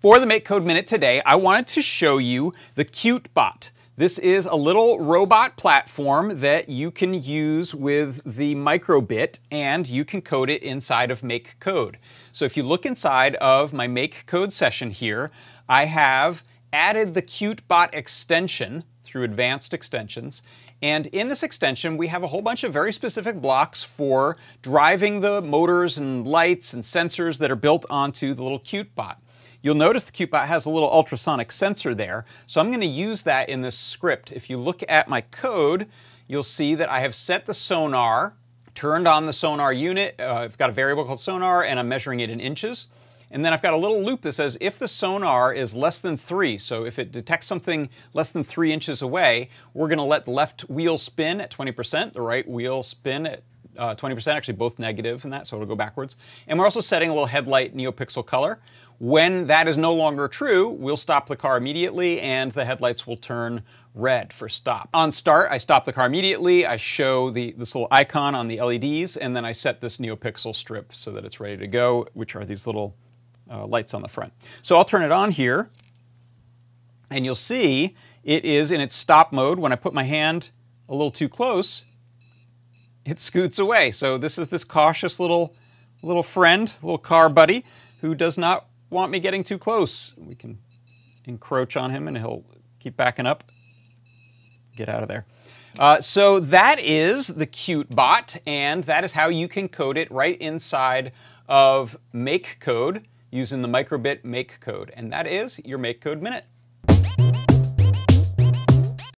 For the MakeCode Minute today, I wanted to show you the CuteBot. This is a little robot platform that you can use with the micro:bit, and you can code it inside of MakeCode. So if you look inside of my MakeCode session here, I have added the CuteBot extension through advanced extensions. And in this extension, we have a whole bunch of very specific blocks for driving the motors and lights and sensors that are built onto the little CuteBot. You'll notice the CuteBot has a little ultrasonic sensor there, so I'm going to use that in this script. If you look at my code, you'll see that I have set the sonar, turned on the sonar unit. I've got a variable called sonar, and I'm measuring it in inches. And then I've got a little loop that says if the sonar is less than 3, so if it detects something less than 3 inches away, we're going to let the left wheel spin at 20%, the right wheel spin at 20%, actually both negative in that, so it'll go backwards. And we're also setting a little headlight NeoPixel color. When that is no longer true, we'll stop the car immediately and the headlights will turn red for stop. On start, I stop the car immediately, I show this little icon on the LEDs, and then I set this NeoPixel strip so that it's ready to go, which are these little lights on the front. So I'll turn it on here, and you'll see it is in its stop mode. When I put my hand a little too close, it scoots away. So this is this cautious little friend, little car buddy, who does not want me getting too close. We can encroach on him and he'll keep backing up. Get out of there. So that is the CuteBot, and that is how you can code it right inside of MakeCode using the micro:bit MakeCode. And that is your MakeCode Minute.